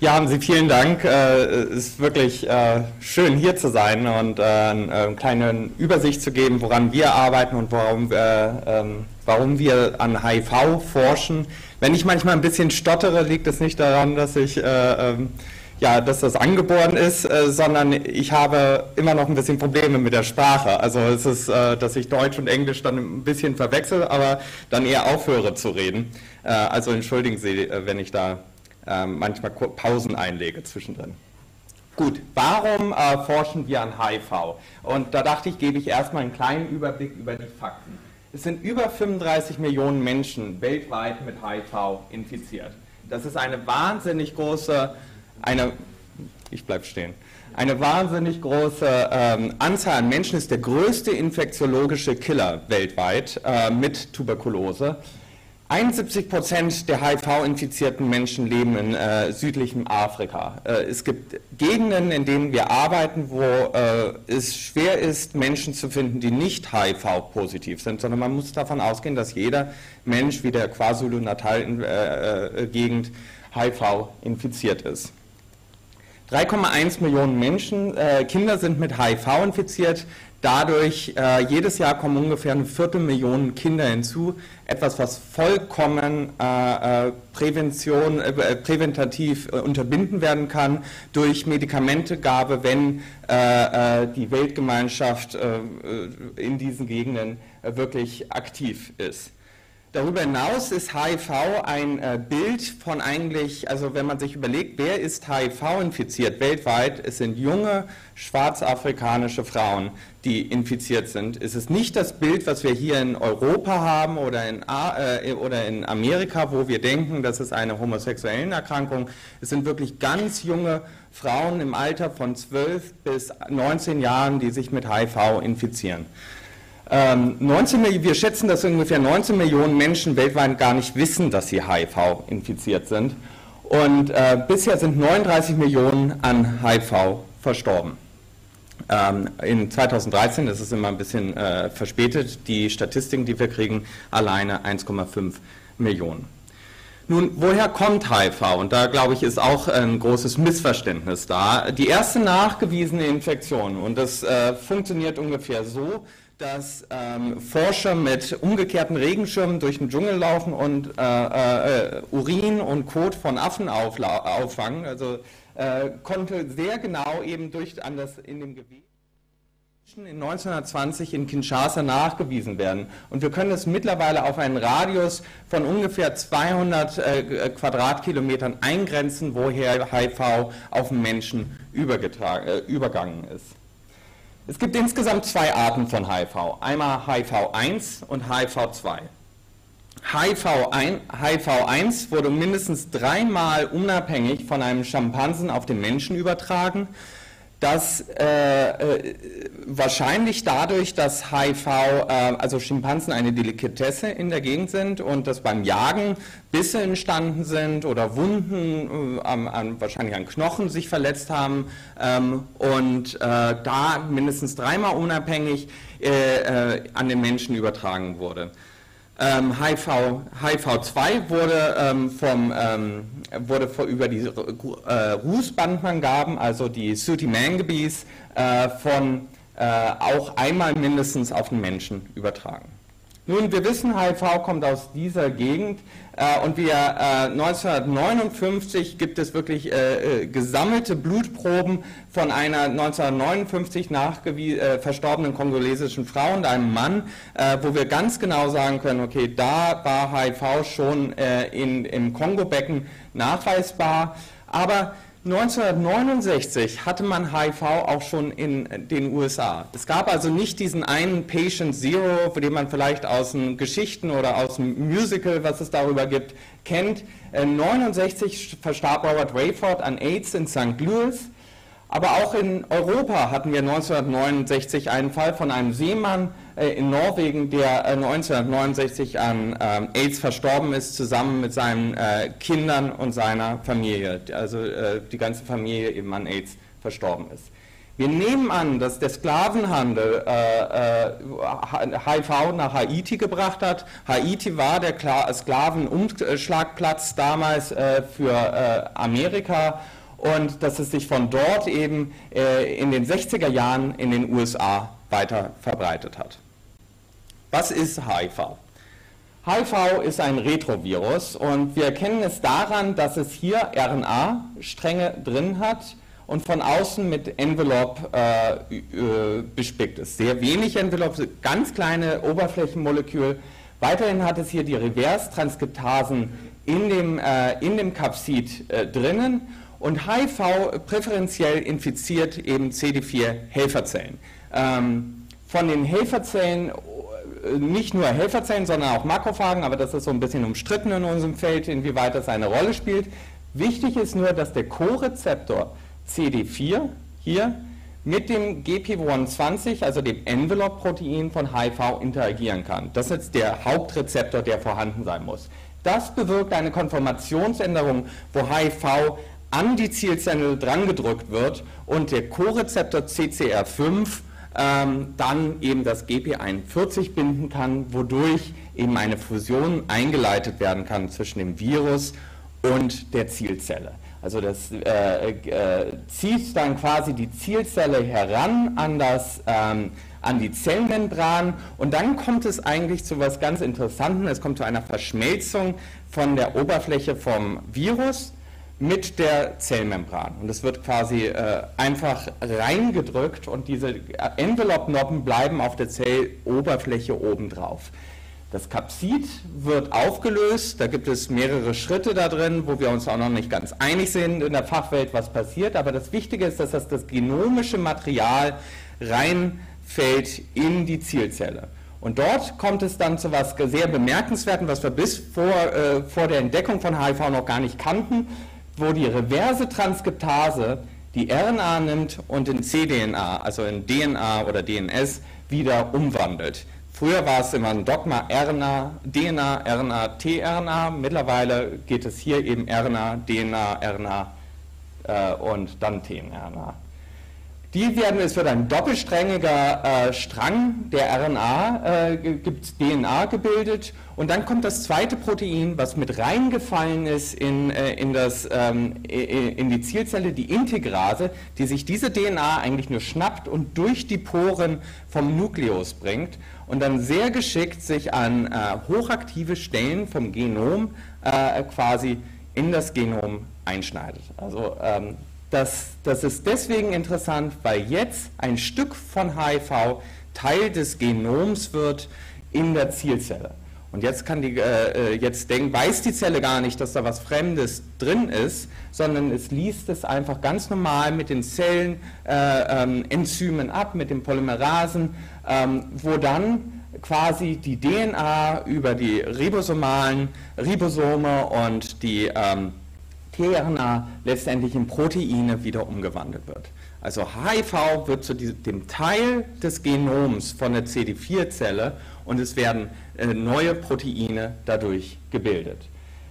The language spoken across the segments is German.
Ja, haben Sie vielen Dank. Es ist wirklich schön, hier zu sein und eine kleine Übersicht zu geben, woran wir arbeiten und warum wir an HIV forschen. Wenn ich manchmal ein bisschen stottere, liegt es nicht daran, dass ich dass das angeboren ist, sondern ich habe immer noch ein bisschen Probleme mit der Sprache. Also es ist, dass ich Deutsch und Englisch dann ein bisschen verwechsel, aber dann eher aufhöre zu reden. Also entschuldigen Sie, wenn ich da manchmal Pausen einlege zwischendrin. Gut, warum forschen wir an HIV? Und da dachte ich, gebe ich erstmal einen kleinen Überblick über die Fakten. Es sind über 35 Millionen Menschen weltweit mit HIV infiziert. Das ist eine wahnsinnig große Eine wahnsinnig große Anzahl an Menschen, ist der größte infektiologische Killer weltweit mit Tuberkulose. 71% der HIV-infizierten Menschen leben in südlichem Afrika. Es gibt Gegenden, in denen wir arbeiten, wo es schwer ist, Menschen zu finden, die nicht HIV-positiv sind, sondern man muss davon ausgehen, dass jeder Mensch wie der KwaZulu-Natal-Gegend HIV infiziert ist. 3,1 Millionen Menschen, Kinder sind mit HIV infiziert, dadurch jedes Jahr kommen ungefähr 250.000 Kinder hinzu, etwas, was vollkommen präventativ unterbinden werden kann durch Medikamentegabe, wenn die Weltgemeinschaft in diesen Gegenden wirklich aktiv ist. Darüber hinaus ist HIV ein Bild von eigentlich, also wenn man sich überlegt, wer ist HIV infiziert weltweit, es sind junge, schwarzafrikanische Frauen, die infiziert sind. Es ist nicht das Bild, was wir hier in Europa haben oder in Amerika, wo wir denken, das ist eine homosexuelle Erkrankung. Es sind wirklich ganz junge Frauen im Alter von 12 bis 19 Jahren, die sich mit HIV infizieren. Wir schätzen, dass ungefähr 19 Millionen Menschen weltweit gar nicht wissen, dass sie HIV infiziert sind. Und bisher sind 39 Millionen an HIV verstorben. In 2013, das ist immer ein bisschen verspätet, die Statistiken, die wir kriegen, alleine 1,5 Millionen. Nun, woher kommt HIV? Und da, glaube ich, ist auch ein großes Missverständnis da. Die erste nachgewiesene Infektion, und das funktioniert ungefähr so, dass Forscher mit umgekehrten Regenschirmen durch den Dschungel laufen und Urin und Kot von Affen auffangen. Also konnte sehr genau eben in dem Gebiet in 1920 in Kinshasa nachgewiesen werden. Und wir können es mittlerweile auf einen Radius von ungefähr 200 Quadratkilometern eingrenzen, woher HIV auf den Menschen übergangen ist. Es gibt insgesamt zwei Arten von HIV, einmal HIV-1 und HIV-2. HIV-1 wurde mindestens dreimal unabhängig von einem Schimpansen auf den Menschen übertragen. Das wahrscheinlich dadurch, dass HIV, also Schimpansen eine Delikatesse in der Gegend sind und dass beim Jagen Bisse entstanden sind oder Wunden, wahrscheinlich an Knochen sich verletzt haben da mindestens dreimal unabhängig an den Menschen übertragen wurde. HIV-2 wurde über die Rußbandmangaben, also die Sutimangabis, auch einmal mindestens auf den Menschen übertragen. Nun, wir wissen, HIV kommt aus dieser Gegend und 1959 gibt es wirklich gesammelte Blutproben von einer 1959 verstorbenen kongolesischen Frau und einem Mann, wo wir ganz genau sagen können, okay, da war HIV schon im Kongo-Becken nachweisbar, aber 1969 hatte man HIV auch schon in den USA. Es gab also nicht diesen einen Patient Zero, den man vielleicht aus den Geschichten oder aus dem Musical, was es darüber gibt, kennt. 1969 verstarb Robert Rayford an AIDS in St. Louis. Aber auch in Europa hatten wir 1969 einen Fall von einem Seemann in Norwegen, der 1969 an AIDS verstorben ist, zusammen mit seinen Kindern und seiner Familie. Also die ganze Familie eben an AIDS verstorben ist. Wir nehmen an, dass der Sklavenhandel HIV nach Haiti gebracht hat. Haiti war der Sklavenumschlagplatz damals für Amerika und dass es sich von dort eben in den 60er Jahren in den USA weiter verbreitet hat. Was ist HIV? HIV ist ein Retrovirus und wir erkennen es daran, dass es hier RNA-Stränge drin hat und von außen mit Envelope bespickt ist. Sehr wenig Envelope, ganz kleine Oberflächenmolekül. Weiterhin hat es hier die Reverse-Transkriptasen in dem Kapsid drinnen und HIV präferenziell infiziert eben CD4-Helferzellen. Von den Helferzellen, nicht nur Helferzellen, sondern auch Makrophagen, aber das ist so ein bisschen umstritten in unserem Feld, inwieweit das eine Rolle spielt. Wichtig ist nur, dass der Co-Rezeptor CD4 hier mit dem GP120, also dem Envelope-Protein von HIV, interagieren kann. Das ist jetzt der Hauptrezeptor, der vorhanden sein muss. Das bewirkt eine Konformationsänderung, wo HIV an die Zielzelle drangedrückt wird und der Co-Rezeptor CCR5 dann eben das GP41 binden kann, wodurch eben eine Fusion eingeleitet werden kann zwischen dem Virus und der Zielzelle. Also das zieht dann quasi die Zielzelle heran an das an die Zellmembran und dann kommt es eigentlich zu was ganz Interessantem. Es kommt zu einer Verschmelzung von der Oberfläche vom Virus mit der Zellmembran und es wird quasi einfach reingedrückt und diese Envelope-Noppen bleiben auf der Zelloberfläche obendrauf. Das Kapsid wird aufgelöst, da gibt es mehrere Schritte da drin, wo wir uns auch noch nicht ganz einig sind in der Fachwelt, was passiert, aber das Wichtige ist, dass das genomische Material reinfällt in die Zielzelle. Und dort kommt es dann zu was sehr Bemerkenswerten, was wir bis vor der Entdeckung von HIV noch gar nicht kannten, wo die reverse Transkriptase die RNA nimmt und in cDNA, also in DNA oder DNS, wieder umwandelt. Früher war es immer ein Dogma RNA, DNA, RNA, tRNA. Mittlerweile geht es hier eben RNA, DNA, RNA und dann tRNA. Es wird ein doppelsträngiger Strang der RNA, DNA gebildet und dann kommt das zweite Protein, was mit reingefallen ist in die Zielzelle, die Integrase, die sich diese DNA eigentlich nur schnappt und durch die Poren vom Nukleus bringt und dann sehr geschickt sich an hochaktive Stellen vom Genom quasi in das Genom einschneidet. Also das ist deswegen interessant, weil jetzt ein Stück von HIV Teil des Genoms wird in der Zielzelle. Und jetzt kann weiß die Zelle gar nicht, dass da was Fremdes drin ist, sondern es liest es einfach ganz normal mit den Zellen, Enzymen ab, mit den Polymerasen, wo dann quasi die DNA über die Ribosome und die tRNA letztendlich in Proteine wieder umgewandelt wird. Also HIV wird zu dem Teil des Genoms von der CD4-Zelle und es werden neue Proteine dadurch gebildet.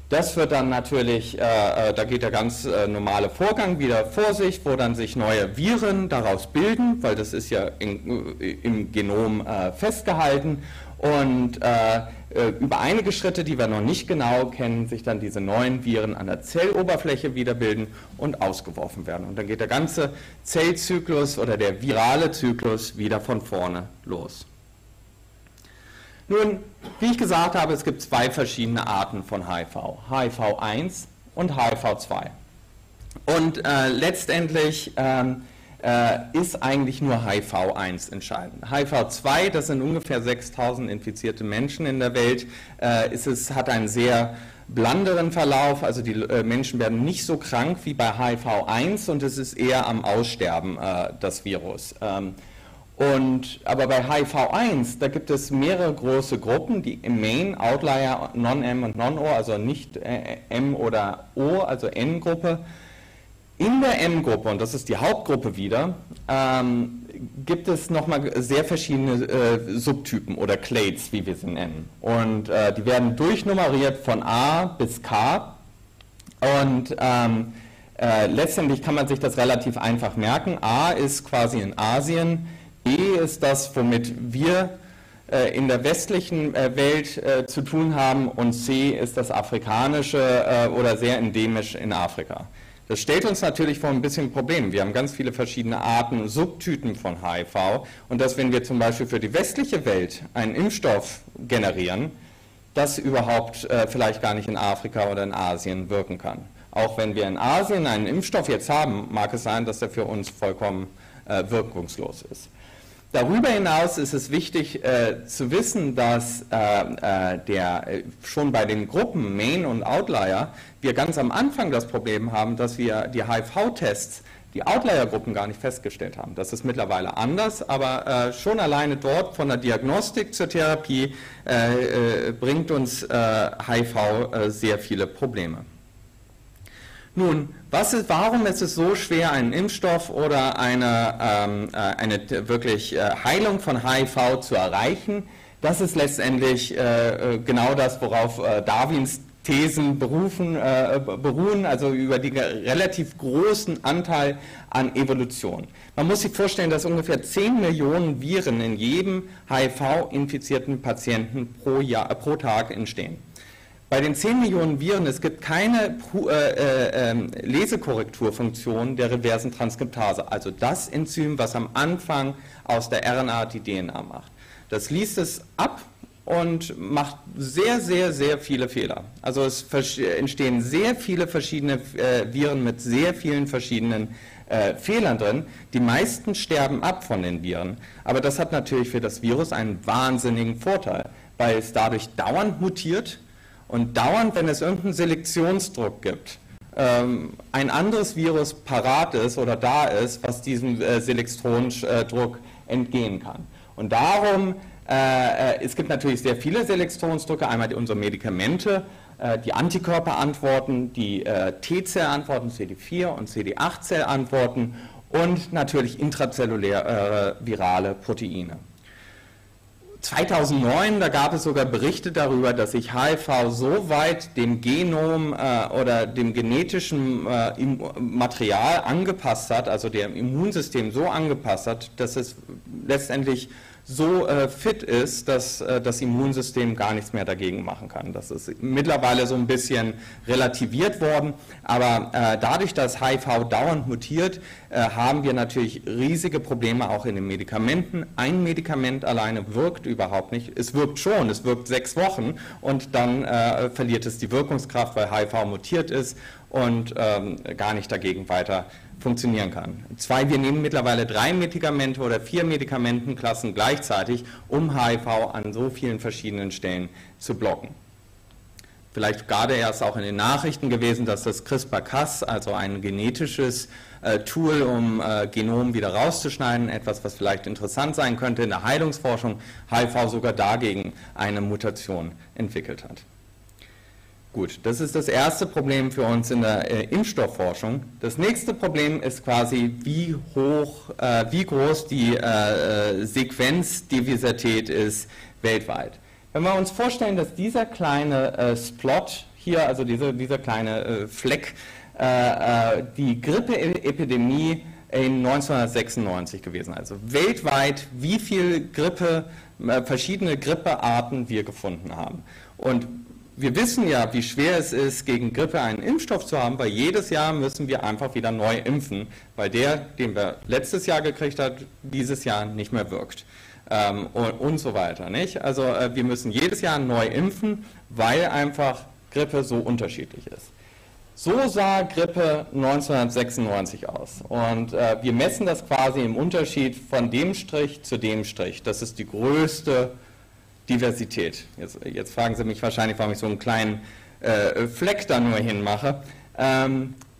Das wird dann natürlich, da geht der ganz normale Vorgang wieder vor sich, wo dann sich neue Viren daraus bilden, weil das ist ja im Genom festgehalten. Und über einige Schritte, die wir noch nicht genau kennen, sich dann diese neuen Viren an der Zelloberfläche wiederbilden und ausgeworfen werden. Und dann geht der ganze Zellzyklus oder der virale Zyklus wieder von vorne los. Nun, wie ich gesagt habe, es gibt zwei verschiedene Arten von HIV. HIV-1 und HIV-2. Und letztendlich ist eigentlich nur HIV-1 entscheidend. HIV-2, das sind ungefähr 6.000 infizierte Menschen in der Welt, hat einen sehr blanderen Verlauf, also die Menschen werden nicht so krank wie bei HIV-1 und es ist eher am Aussterben, das Virus. Aber bei HIV-1, da gibt es mehrere große Gruppen, die Main, Outlier, Non-M und Non-O, also nicht M oder O, also N-Gruppe. In der M-Gruppe, und das ist die Hauptgruppe wieder, gibt es nochmal sehr verschiedene Subtypen oder Clades, wie wir sie nennen. Und die werden durchnummeriert von A bis K. Und Letztendlich kann man sich das relativ einfach merken. A ist quasi in Asien, B ist das, womit wir in der westlichen Welt zu tun haben, und C ist das afrikanische oder sehr endemisch in Afrika. Das stellt uns natürlich vor ein bisschen Problemen. Wir haben ganz viele verschiedene Arten, Subtypen von HIV, und dass, wenn wir zum Beispiel für die westliche Welt einen Impfstoff generieren, das überhaupt vielleicht gar nicht in Afrika oder in Asien wirken kann. Auch wenn wir in Asien einen Impfstoff jetzt haben, mag es sein, dass der für uns vollkommen wirkungslos ist. Darüber hinaus ist es wichtig zu wissen, dass schon bei den Gruppen Main und Outlier wir ganz am Anfang das Problem haben, dass wir die HIV-Tests, die Outlier-Gruppen gar nicht festgestellt haben. Das ist mittlerweile anders, aber schon alleine dort von der Diagnostik zur Therapie bringt uns HIV sehr viele Probleme. Nun, warum ist es so schwer, einen Impfstoff oder eine wirklich Heilung von HIV zu erreichen? Das ist letztendlich genau das, worauf Darwins Thesen beruhen, also über den relativ großen Anteil an Evolution. Man muss sich vorstellen, dass ungefähr 10 Millionen Viren in jedem HIV-infizierten Patienten pro Tag entstehen. Bei den 10 Millionen Viren, es gibt keine Lesekorrekturfunktion der reversen Transkriptase, also das Enzym, was am Anfang aus der RNA die DNA macht. Das liest es ab und macht sehr, sehr, sehr viele Fehler. Also es entstehen sehr viele verschiedene Viren mit sehr vielen verschiedenen Fehlern drin. Die meisten sterben ab von den Viren, aber das hat natürlich für das Virus einen wahnsinnigen Vorteil, weil es dadurch dauernd mutiert und dauernd, wenn es irgendeinen Selektionsdruck gibt, ein anderes Virus parat ist oder da ist, was diesem Selektionsdruck entgehen kann. Und darum, es gibt natürlich sehr viele Selektionsdrücke, einmal unsere Medikamente, die Antikörperantworten, die T-Zellantworten, CD4 und CD8-Zellantworten und natürlich intrazelluläre virale Proteine. 2009, da gab es sogar Berichte darüber, dass sich HIV so weit dem Genom oder dem genetischen Material angepasst hat, also dem Immunsystem so angepasst hat, dass es letztendlich so fit ist, dass das Immunsystem gar nichts mehr dagegen machen kann. Das ist mittlerweile so ein bisschen relativiert worden, aber dadurch, dass HIV dauernd mutiert, haben wir natürlich riesige Probleme auch in den Medikamenten. Ein Medikament alleine wirkt überhaupt nicht. Es wirkt schon, es wirkt 6 Wochen und dann verliert es die Wirkungskraft, weil HIV mutiert ist und gar nicht dagegen weiter funktionieren kann. Wir nehmen mittlerweile 3 Medikamente oder 4 Medikamentenklassen gleichzeitig, um HIV an so vielen verschiedenen Stellen zu blocken. Vielleicht gerade erst auch in den Nachrichten gewesen, dass das CRISPR-Cas, also ein genetisches Tool, um Genom wieder rauszuschneiden, etwas, was vielleicht interessant sein könnte in der Heilungsforschung, HIV sogar dagegen eine Mutation entwickelt hat. Gut, das ist das erste Problem für uns in der Impfstoffforschung. Das nächste Problem ist quasi, wie groß die Sequenzdiversität ist weltweit. Wenn wir uns vorstellen, dass dieser kleine Splot hier, also dieser kleine Fleck, die Grippeepidemie in 1996 gewesen ist. Also weltweit, wie viele verschiedene Grippearten wir gefunden haben. Und wir wissen ja, wie schwer es ist, gegen Grippe einen Impfstoff zu haben, weil jedes Jahr müssen wir einfach wieder neu impfen, weil der, den wir letztes Jahr gekriegt haben, dieses Jahr nicht mehr wirkt und so weiter. Nicht? Also wir müssen jedes Jahr neu impfen, weil einfach Grippe so unterschiedlich ist. So sah Grippe 1996 aus und wir messen das quasi im Unterschied von dem Strich zu dem Strich. Das ist die größte Diversität. Jetzt fragen Sie mich wahrscheinlich, warum ich so einen kleinen Fleck da nur hinmache.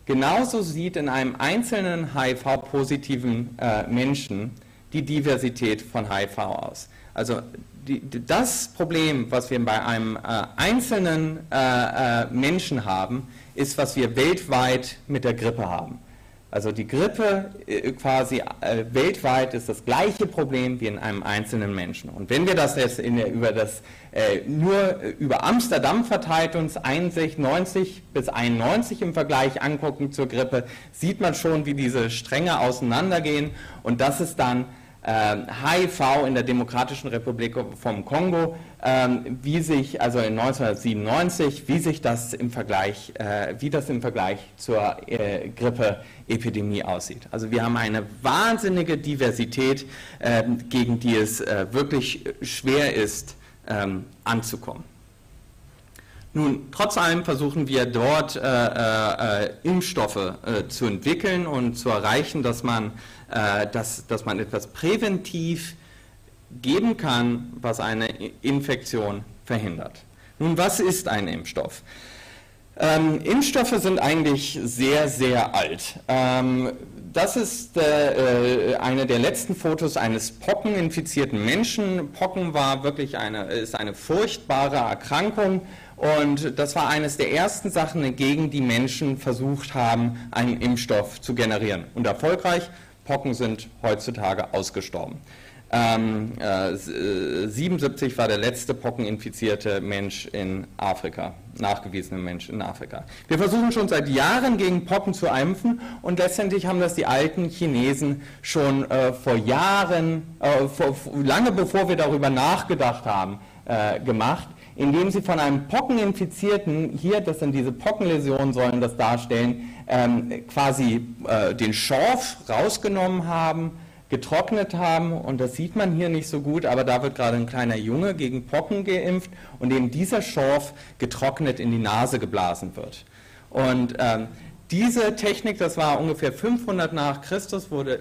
Genauso sieht in einem einzelnen HIV-positiven Menschen die Diversität von HIV aus. Also das Problem, was wir bei einem einzelnen Menschen haben, ist, was wir weltweit mit der Grippe haben. Also die Grippe quasi weltweit ist das gleiche Problem wie in einem einzelnen Menschen. Und wenn wir das jetzt über Amsterdam verteilt uns 90 bis 91 im Vergleich angucken zur Grippe, sieht man schon, wie diese Stränge auseinandergehen. Und das ist dann HIV in der Demokratischen Republik vom Kongo, wie sich also in 1997, wie das im Vergleich zur Grippeepidemie aussieht. Also wir haben eine wahnsinnige Diversität, gegen die es wirklich schwer ist, anzukommen. Nun, trotz allem versuchen wir dort Impfstoffe zu entwickeln und zu erreichen, dass man etwas präventiv geben kann, was eine Infektion verhindert. Nun, was ist ein Impfstoff? Impfstoffe sind eigentlich sehr, sehr alt. Das ist eine der letzten Fotos eines pockeninfizierten Menschen. Pocken war wirklich ist eine furchtbare Erkrankung. Und das war eines der ersten Sachen, gegen die Menschen versucht haben, einen Impfstoff zu generieren. Und erfolgreich, Pocken sind heutzutage ausgestorben. 77 war der letzte pockeninfizierte Mensch in Afrika, nachgewiesene Mensch in Afrika. Wir versuchen schon seit Jahren gegen Pocken zu impfen und letztendlich haben das die alten Chinesen schon vor Jahren, lange bevor wir darüber nachgedacht haben, gemacht, indem sie von einem Pockeninfizierten, hier, das sind diese Pockenläsionen, sollen das darstellen, quasi den Schorf rausgenommen haben, getrocknet haben, und das sieht man hier nicht so gut, aber da wird gerade ein kleiner Junge gegen Pocken geimpft und eben dieser Schorf getrocknet in die Nase geblasen wird. Und diese Technik, das war ungefähr 500 nach Christus, wurde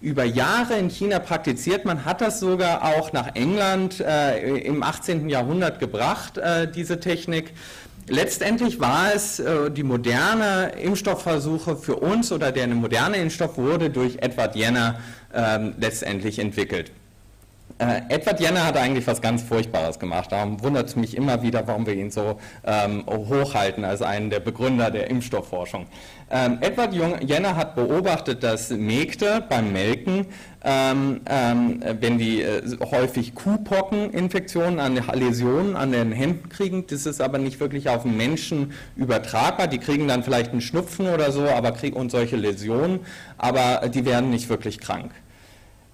über Jahre in China praktiziert. Man hat das sogar auch nach England im 18. Jahrhundert gebracht, diese Technik. Letztendlich war es die moderne Impfstoffversuche für uns, oder der moderne Impfstoff wurde durch Edward Jenner letztendlich entwickelt. Edward Jenner hat eigentlich was ganz Furchtbares gemacht. Darum wundert es mich immer wieder, warum wir ihn so hochhalten als einen der Begründer der Impfstoffforschung. Edward Jenner hat beobachtet, dass Mägde beim Melken, wenn die häufig Kuhpockeninfektionen Läsionen an den Händen kriegen, das ist aber nicht wirklich auf den Menschen übertragbar. Die kriegen dann vielleicht einen Schnupfen oder so, und solche Läsionen, aber die werden nicht wirklich krank.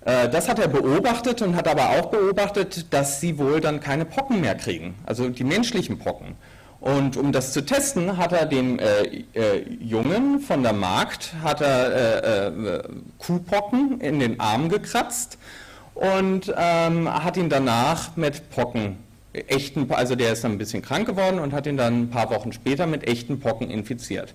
Das hat er beobachtet und hat aber auch beobachtet, dass sie wohl dann keine Pocken mehr kriegen, also die menschlichen Pocken. Und um das zu testen, hat er dem Jungen von der Markt Kuhpocken in den Arm gekratzt und hat ihn danach mit Pocken, also der ist dann ein bisschen krank geworden und hat ihn dann ein paar Wochen später mit echten Pocken infiziert.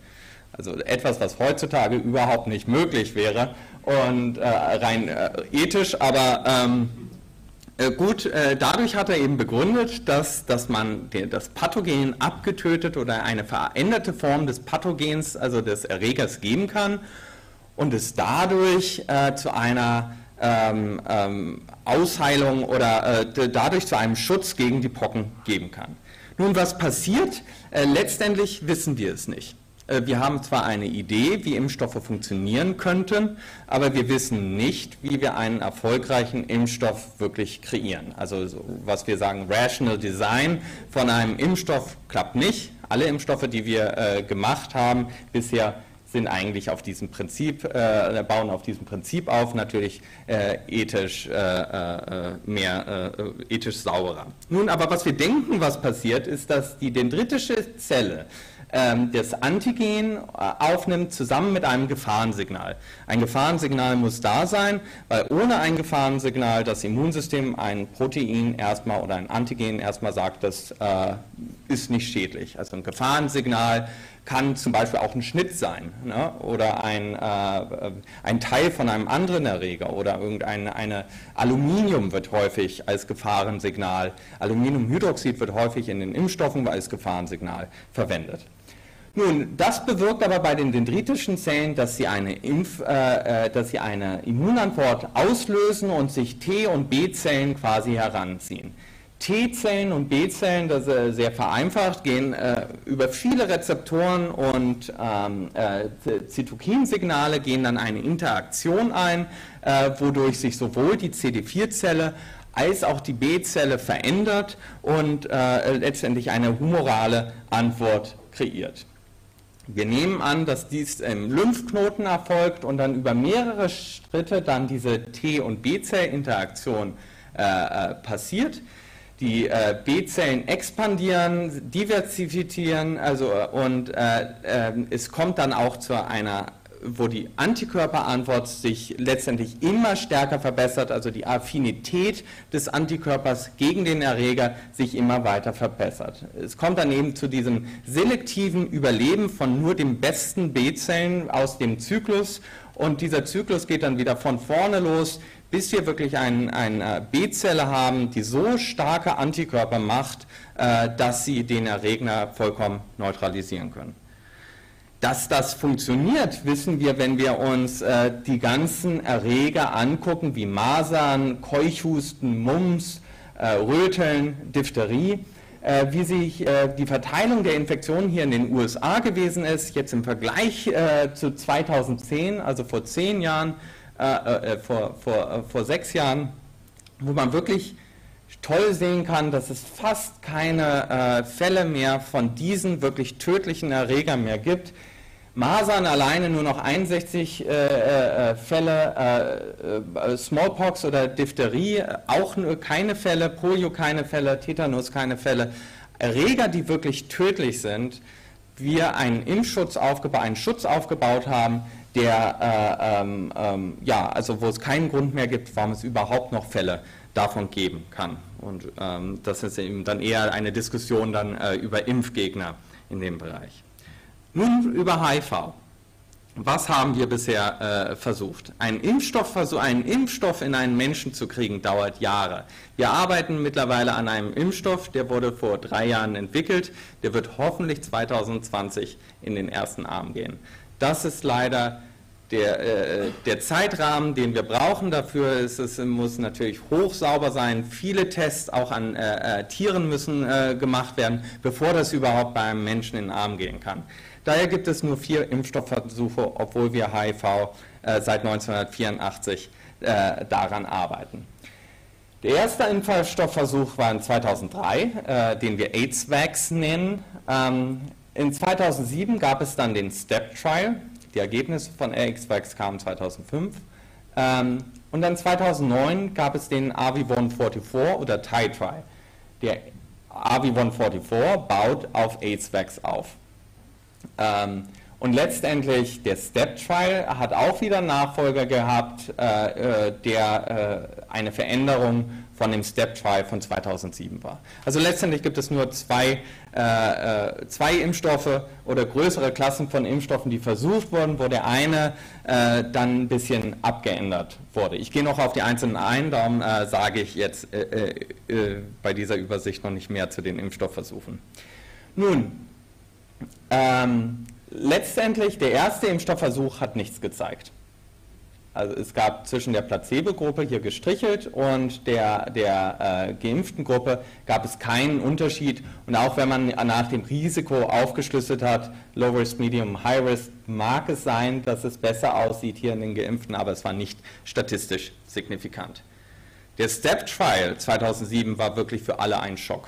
Also etwas, was heutzutage überhaupt nicht möglich wäre und rein ethisch, aber gut, dadurch hat er eben begründet, dass man das Pathogen abgetötet oder eine veränderte Form des Pathogens, also des Erregers, geben kann und es dadurch zu einer Ausheilung oder dadurch zu einem Schutz gegen die Pocken geben kann. Nun, was passiert? Letztendlich wissen wir es nicht. Wir haben zwar eine Idee, wie Impfstoffe funktionieren könnten, aber wir wissen nicht, wie wir einen erfolgreichen Impfstoff wirklich kreieren. Also was wir sagen, Rational Design von einem Impfstoff klappt nicht. Alle Impfstoffe, die wir gemacht haben bisher, sind eigentlich auf diesem Prinzip, bauen auf diesem Prinzip auf, natürlich ethisch sauberer. Nun, aber was wir denken, was passiert, ist, dass die dendritische Zelle das Antigen aufnimmt, zusammen mit einem Gefahrensignal. Ein Gefahrensignal muss da sein, weil ohne ein Gefahrensignal das Immunsystem ein Protein erstmal oder ein Antigen erstmal sagt, das ist nicht schädlich. Also ein Gefahrensignal kann zum Beispiel auch ein Schnitt sein, ne? Oder ein Teil von einem anderen Erreger oder Aluminium wird häufig als Gefahrensignal, Aluminiumhydroxid wird häufig in den Impfstoffen als Gefahrensignal verwendet. Nun, das bewirkt aber bei den dendritischen Zellen, dass sie eine Immunantwort auslösen und sich T- und B-Zellen quasi heranziehen. T-Zellen und B-Zellen, das ist sehr vereinfacht, gehen über viele Rezeptoren und Zytokinsignale, gehen dann eine Interaktion ein, wodurch sich sowohl die CD4-Zelle als auch die B-Zelle verändert und letztendlich eine humorale Antwort kreiert. Wir nehmen an, dass dies im Lymphknoten erfolgt und dann über mehrere Schritte dann diese T- und B-Zell-Interaktion passiert. Die B-Zellen expandieren, diversifizieren, also, und es kommt dann auch zu einer, wo die Antikörperantwort sich letztendlich immer stärker verbessert, also die Affinität des Antikörpers gegen den Erreger sich immer weiter verbessert. Es kommt dann eben zu diesem selektiven Überleben von nur den besten B-Zellen aus dem Zyklus und dieser Zyklus geht dann wieder von vorne los, bis wir wirklich eine B-Zelle haben, die so starke Antikörper macht, dass sie den Erreger vollkommen neutralisieren können. Dass das funktioniert, wissen wir, wenn wir uns die ganzen Erreger angucken, wie Masern, Keuchhusten, Mumps, Röteln, Diphtherie, wie sich die Verteilung der Infektionen hier in den USA gewesen ist, jetzt im Vergleich zu 2010, also vor 10 Jahren, vor 6 Jahren, wo man wirklich toll sehen kann, dass es fast keine Fälle mehr von diesen wirklich tödlichen Erregern mehr gibt. Masern alleine nur noch 61 Fälle, Smallpox oder Diphtherie auch nur keine Fälle, Polio keine Fälle, Tetanus keine Fälle. Erreger, die wirklich tödlich sind, wir einen Impfschutz aufgebaut, einen Schutz aufgebaut haben, der, also wo es keinen Grund mehr gibt, warum es überhaupt noch Fälle davon geben kann. Und das ist eben dann eher eine Diskussion dann über Impfgegner in dem Bereich. Nun über HIV. Was haben wir bisher versucht? Einen Impfstoff in einen Menschen zu kriegen, dauert Jahre. Wir arbeiten mittlerweile an einem Impfstoff, der wurde vor 3 Jahren entwickelt. Der wird hoffentlich 2020 in den ersten Arm gehen. Das ist leider der Zeitrahmen, den wir brauchen. Dafür muss natürlich hochsauber sein. Viele Tests auch an Tieren müssen gemacht werden, bevor das überhaupt beim Menschen in den Arm gehen kann. Daher gibt es nur 4 Impfstoffversuche, obwohl wir HIV seit 1984 daran arbeiten. Der erste Impfstoffversuch war in 2003, den wir AIDS-Vax nennen. In 2007 gab es dann den STEP-Trial. Die Ergebnisse von RX-Vax kamen 2005. Und dann 2009 gab es den RV-144 oder Thai-Trial. Der RV-144 baut auf AIDS-Vax auf. Und letztendlich der STEP-Trial hat auch wieder einen Nachfolger gehabt, der eine Veränderung von dem STEP-Trial von 2007 war. Also letztendlich gibt es nur zwei Impfstoffe oder größere Klassen von Impfstoffen, die versucht wurden, wo der eine dann ein bisschen abgeändert wurde. Ich gehe noch auf die einzelnen ein, darum sage ich jetzt bei dieser Übersicht noch nicht mehr zu den Impfstoffversuchen. Nun, letztendlich, der erste Impfstoffversuch hat nichts gezeigt. Also es gab zwischen der Placebo-Gruppe hier gestrichelt und der geimpften Gruppe gab es keinen Unterschied. Und auch wenn man nach dem Risiko aufgeschlüsselt hat, Low Risk, Medium, High Risk, mag es sein, dass es besser aussieht hier in den Geimpften, aber es war nicht statistisch signifikant. Der STEP-Trial 2007 war wirklich für alle ein Schock.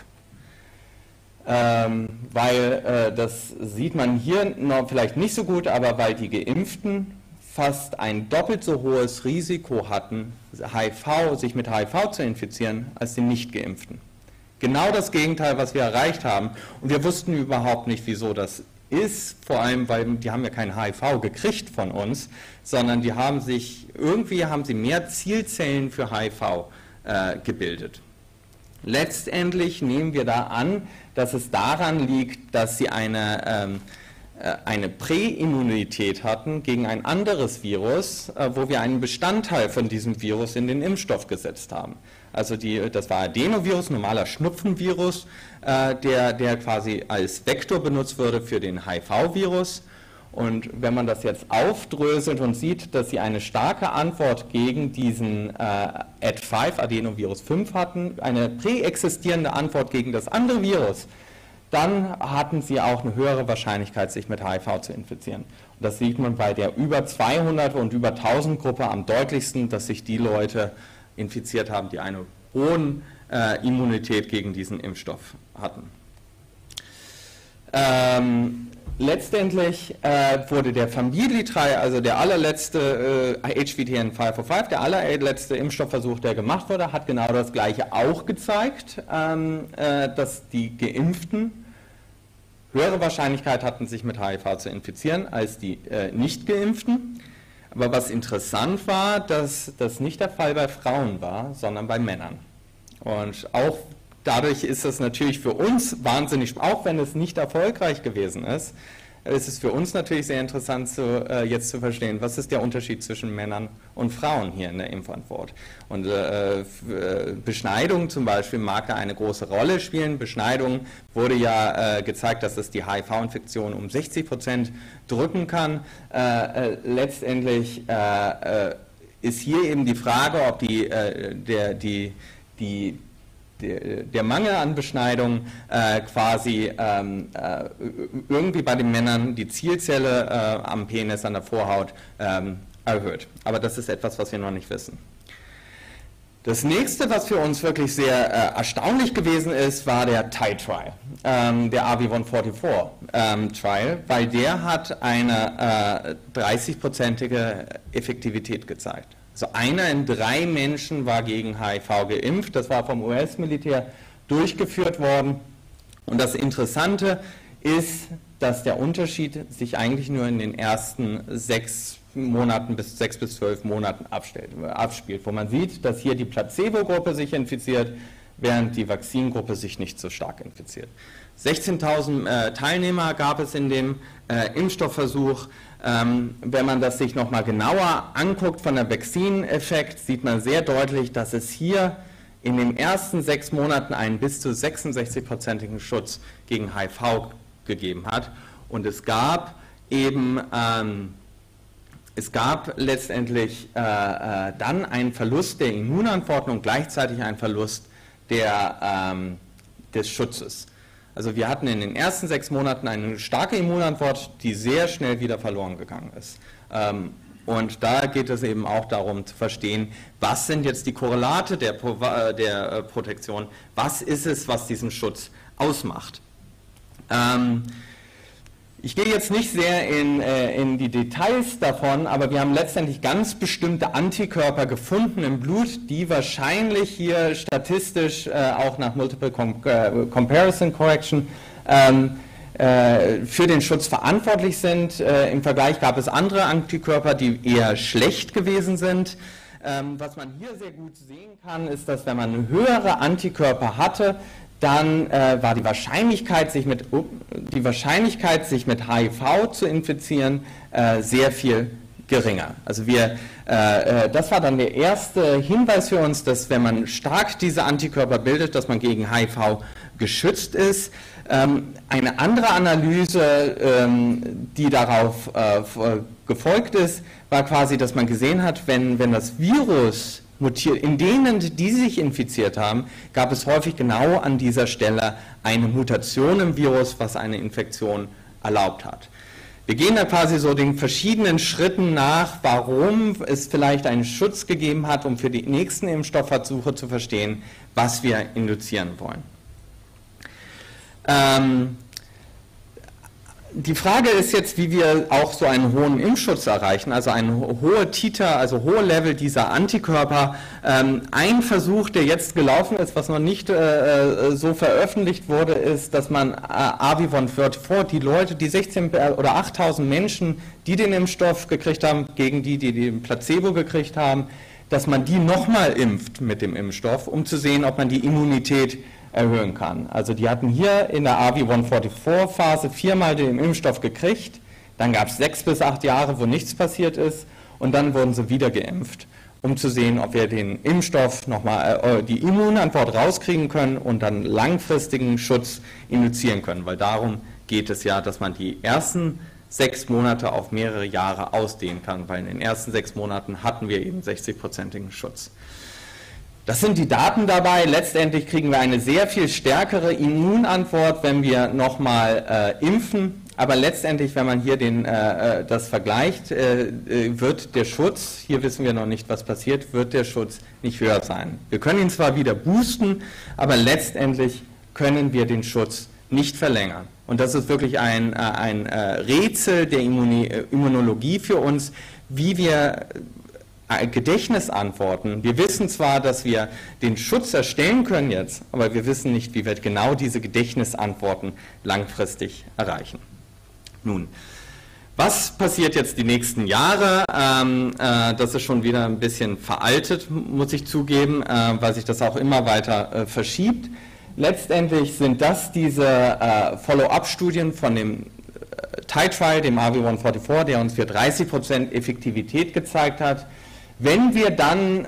Weil, das sieht man hier noch vielleicht nicht so gut, aber weil die Geimpften fast ein doppelt so hohes Risiko hatten, sich mit HIV zu infizieren, als die Nicht-Geimpften. Genau das Gegenteil, was wir erreicht haben. Und wir wussten überhaupt nicht, wieso das ist, vor allem, weil die haben ja kein HIV gekriegt von uns, sondern die haben sich, irgendwie haben sie mehr Zielzellen für HIV gebildet. Letztendlich nehmen wir da an, dass es daran liegt, dass sie eine Präimmunität hatten gegen ein anderes Virus, wo wir einen Bestandteil von diesem Virus in den Impfstoff gesetzt haben. Also das war Adenovirus, normaler Schnupfenvirus, der quasi als Vektor benutzt wurde für den HIV-Virus. Und wenn man das jetzt aufdröselt und sieht, dass sie eine starke Antwort gegen diesen Ad5, Adenovirus 5 hatten, eine präexistierende Antwort gegen das andere Virus, dann hatten sie auch eine höhere Wahrscheinlichkeit, sich mit HIV zu infizieren. Und das sieht man bei der über 200 und über 1000 Gruppe am deutlichsten, dass sich die Leute infiziert haben, die eine hohe Immunität gegen diesen Impfstoff hatten. Letztendlich wurde der Family Trial, also der allerletzte HVTN 505, der allerletzte Impfstoffversuch, der gemacht wurde, hat genau das Gleiche auch gezeigt, dass die Geimpften höhere Wahrscheinlichkeit hatten, sich mit HIV zu infizieren, als die Nicht-Geimpften. Aber was interessant war, dass das nicht der Fall bei Frauen war, sondern bei Männern. Und auch dadurch ist es natürlich für uns wahnsinnig, auch wenn es nicht erfolgreich gewesen ist, ist es für uns natürlich sehr interessant, jetzt zu verstehen, was ist der Unterschied zwischen Männern und Frauen hier in der Impfantwort. Und Beschneidung zum Beispiel mag da eine große Rolle spielen. Beschneidung wurde ja gezeigt, dass es die HIV-Infektion um 60% drücken kann. Letztendlich ist hier eben die Frage, ob der Mangel an Beschneidung irgendwie bei den Männern die Zielzelle am Penis, an der Vorhaut erhöht. Aber das ist etwas, was wir noch nicht wissen. Das nächste, was für uns wirklich sehr erstaunlich gewesen ist, war der Thai-Trial, der RV-144 Trial, weil der hat eine 30-prozentige Effektivität gezeigt. Also einer in 3 Menschen war gegen HIV geimpft, das war vom US-Militär durchgeführt worden. Und das Interessante ist, dass der Unterschied sich eigentlich nur in den ersten 6 Monaten bis 6 bis 12 Monaten abspielt, wo man sieht, dass hier die Placebo-Gruppe sich infiziert, während die Vakzingruppe sich nicht so stark infiziert. 16.000 Teilnehmer gab es in dem Impfstoffversuch. Wenn man das sich nochmal genauer anguckt von der Vakzineffekt, sieht man sehr deutlich, dass es hier in den ersten 6 Monaten einen bis zu 66-prozentigen Schutz gegen HIV gegeben hat. Und es gab eben letztendlich dann einen Verlust der Immunantwort und gleichzeitig einen Verlust des Schutzes. Also wir hatten in den ersten 6 Monaten eine starke Immunantwort, die sehr schnell wieder verloren gegangen ist. Und da geht es eben auch darum zu verstehen, was sind jetzt die Korrelate der Protektion, was ist es, was diesen Schutz ausmacht. Ich gehe jetzt nicht sehr in die Details davon, aber wir haben letztendlich ganz bestimmte Antikörper gefunden im Blut, die wahrscheinlich hier statistisch auch nach Multiple Comparison Correction für den Schutz verantwortlich sind. Im Vergleich gab es andere Antikörper, die eher schlecht gewesen sind. Was man hier sehr gut sehen kann, ist, dass wenn man höhere Antikörper hatte, dann war die Wahrscheinlichkeit, sich mit HIV zu infizieren, sehr viel geringer. Also das war dann der erste Hinweis für uns, dass wenn man stark diese Antikörper bildet, dass man gegen HIV geschützt ist. Eine andere Analyse, die darauf gefolgt ist, war quasi, dass man gesehen hat, wenn das Virus mutiert, in denen, die sich infiziert haben, gab es häufig genau an dieser Stelle eine Mutation im Virus, was eine Infektion erlaubt hat. Wir gehen da quasi so den verschiedenen Schritten nach, warum es vielleicht einen Schutz gegeben hat, um für die nächsten Impfstoffversuche zu verstehen, was wir induzieren wollen. Die Frage ist jetzt, wie wir auch so einen hohen Impfschutz erreichen, also eine hohe Titer, also hohe Level dieser Antikörper. Ein Versuch, der jetzt gelaufen ist, was noch nicht so veröffentlicht wurde, ist, dass man RV-144, die Leute, die 16.000 oder 8.000 Menschen, die den Impfstoff gekriegt haben, gegen die, die den Placebo gekriegt haben, dass man die nochmal impft mit dem Impfstoff, um zu sehen, ob man die Immunität erhöhen kann. Also die hatten hier in der RV-144-Phase 4-mal den Impfstoff gekriegt, dann gab es 6 bis 8 Jahre, wo nichts passiert ist und dann wurden sie wieder geimpft, um zu sehen, ob wir den Impfstoff nochmal, die Immunantwort rauskriegen können und dann langfristigen Schutz induzieren können, weil darum geht es ja, dass man die ersten 6 Monate auf mehrere Jahre ausdehnen kann, weil in den ersten 6 Monaten hatten wir eben 60-prozentigen Schutz. Das sind die Daten dabei. Letztendlich kriegen wir eine sehr viel stärkere Immunantwort, wenn wir nochmal impfen. Aber letztendlich, wenn man hier das vergleicht, wird der Schutz, hier wissen wir noch nicht, was passiert, wird der Schutz nicht höher sein. Wir können ihn zwar wieder boosten, aber letztendlich können wir den Schutz nicht verlängern. Und das ist wirklich ein Rätsel der Immunologie für uns, wie wir Gedächtnisantworten. Wir wissen zwar, dass wir den Schutz erstellen können jetzt, aber wir wissen nicht, wie wir genau diese Gedächtnisantworten langfristig erreichen. Nun, was passiert jetzt die nächsten Jahre? Das ist schon wieder ein bisschen veraltet, muss ich zugeben, weil sich das auch immer weiter verschiebt. Letztendlich sind das diese Follow-up-Studien von dem Thai-Trial, dem RV-144, der uns für 30% Effektivität gezeigt hat. Wenn wir dann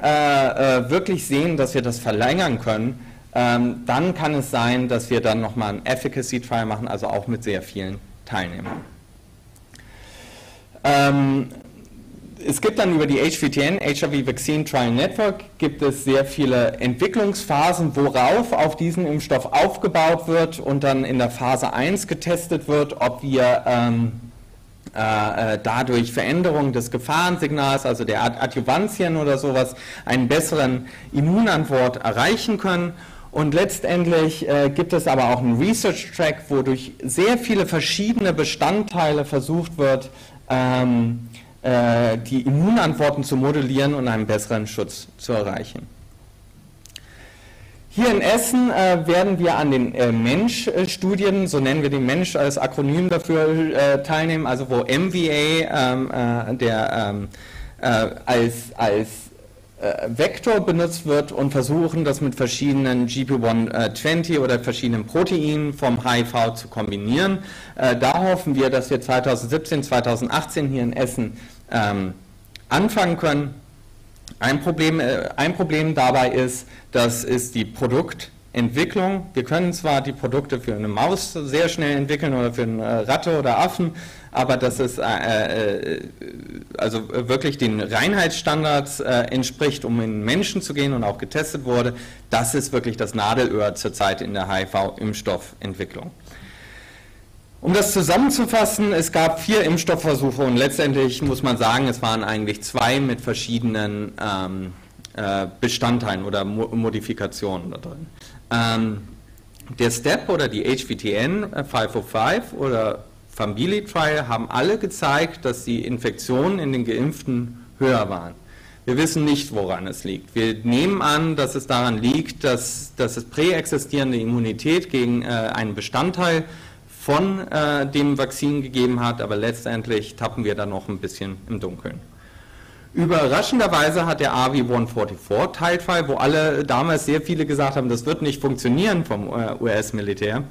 wirklich sehen, dass wir das verlängern können, dann kann es sein, dass wir dann nochmal ein Efficacy-Trial machen, also auch mit sehr vielen Teilnehmern. Es gibt dann über die HVTN, HIV Vaccine Trial Network, gibt es sehr viele Entwicklungsphasen, worauf auf diesen Impfstoff aufgebaut wird und dann in der Phase 1 getestet wird, ob wir dadurch Veränderungen des Gefahrensignals, also der Adjuvantien oder sowas, einen besseren Immunantwort erreichen können. Und letztendlich gibt es aber auch einen Research-Track, wodurch sehr viele verschiedene Bestandteile versucht wird, die Immunantworten zu modellieren und einen besseren Schutz zu erreichen. Hier in Essen werden wir an den Mensch-Studien, so nennen wir den Mensch als Akronym dafür, teilnehmen, also wo MVA als Vektor benutzt wird, und versuchen, das mit verschiedenen GP120 oder verschiedenen Proteinen vom HIV zu kombinieren. Da hoffen wir, dass wir 2017, 2018 hier in Essen anfangen können. Ein Problem dabei ist, das ist die Produktentwicklung. Wir können zwar die Produkte für eine Maus sehr schnell entwickeln oder für eine Ratte oder Affen, aber dass es also wirklich den Reinheitsstandards entspricht, um in Menschen zu gehen und auch getestet wurde, das ist wirklich das Nadelöhr zurzeit in der HIV-Impfstoffentwicklung. Um das zusammenzufassen, es gab 4 Impfstoffversuche und letztendlich muss man sagen, es waren eigentlich 2 mit verschiedenen Bestandteilen oder Modifikationen da drin. Der STEP oder die HVTN 505 oder Family Trial haben alle gezeigt, dass die Infektionen in den Geimpften höher waren. Wir wissen nicht, woran es liegt. Wir nehmen an, dass es daran liegt, dass es präexistierende Immunität gegen einen Bestandteil von dem Vakzin gegeben hat, aber letztendlich tappen wir da noch ein bisschen im Dunkeln. Überraschenderweise hat der RV-144 Teilfall, wo alle damals sehr viele gesagt haben, das wird nicht funktionieren vom US-Militär,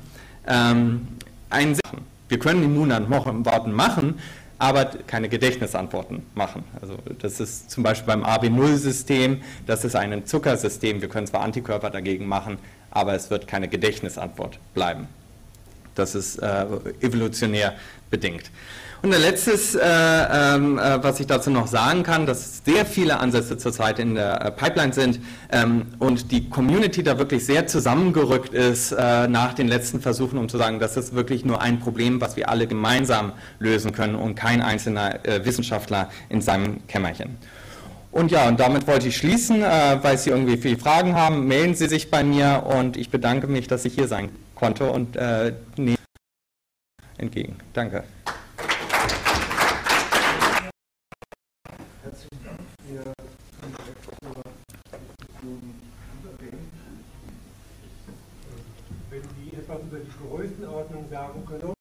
einen Sachen. Wir können Immunantworten machen, aber keine Gedächtnisantworten machen. Also das ist zum Beispiel beim AB0-System, das ist ein Zuckersystem, wir können zwar Antikörper dagegen machen, aber es wird keine Gedächtnisantwort bleiben. Das ist evolutionär bedingt. Und ein letztes, was ich dazu noch sagen kann, dass sehr viele Ansätze zurzeit in der Pipeline sind und die Community da wirklich sehr zusammengerückt ist nach den letzten Versuchen, um zu sagen, das ist wirklich nur ein Problem, was wir alle gemeinsam lösen können und kein einzelner Wissenschaftler in seinem Kämmerchen. Und ja, und damit wollte ich schließen, weil Sie irgendwie viele Fragen haben, melden Sie sich bei mir und ich bedanke mich, dass ich hier sein konnte und nehme entgegen. Danke. Herzlichen Dank für den Rektor Wenn Sie etwas über die Größenordnung sagen können.